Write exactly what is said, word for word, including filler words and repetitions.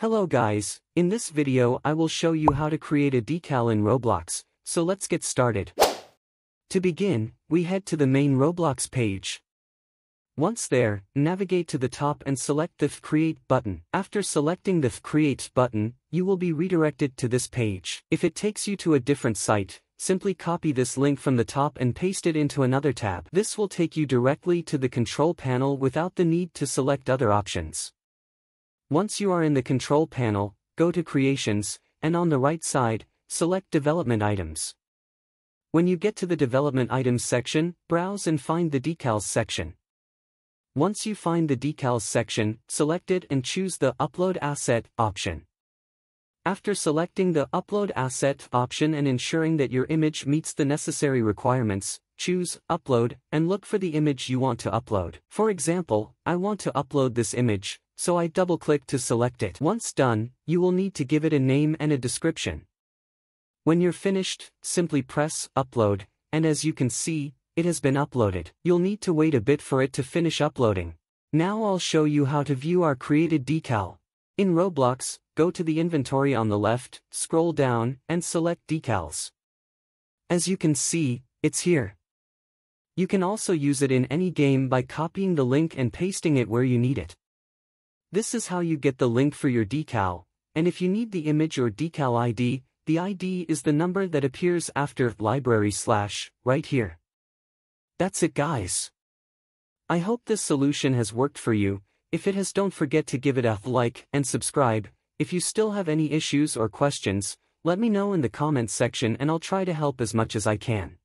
Hello guys, in this video I will show you how to create a decal in Roblox, so let's get started. To begin, we head to the main Roblox page. Once there, navigate to the top and select the Create button. After selecting the Create button, you will be redirected to this page. If it takes you to a different site, simply copy this link from the top and paste it into another tab. This will take you directly to the control panel without the need to select other options. Once you are in the control panel, go to Creations, and on the right side, select Development Items. When you get to the Development Items section, browse and find the Decals section. Once you find the Decals section, select it and choose the Upload Asset option. After selecting the Upload Asset option and ensuring that your image meets the necessary requirements, choose Upload and look for the image you want to upload. For example, I want to upload this image, so I double-click to select it. Once done, you will need to give it a name and a description. When you're finished, simply press Upload, and as you can see, it has been uploaded. You'll need to wait a bit for it to finish uploading. Now I'll show you how to view our created decal. In Roblox, go to the inventory on the left, scroll down, and select Decals. As you can see, it's here. You can also use it in any game by copying the link and pasting it where you need it. This is how you get the link for your decal, and if you need the image or decal I D, the I D is the number that appears after library slash, right here. That's it guys. I hope this solution has worked for you. If it has, don't forget to give it a like and subscribe. If you still have any issues or questions, let me know in the comments section and I'll try to help as much as I can.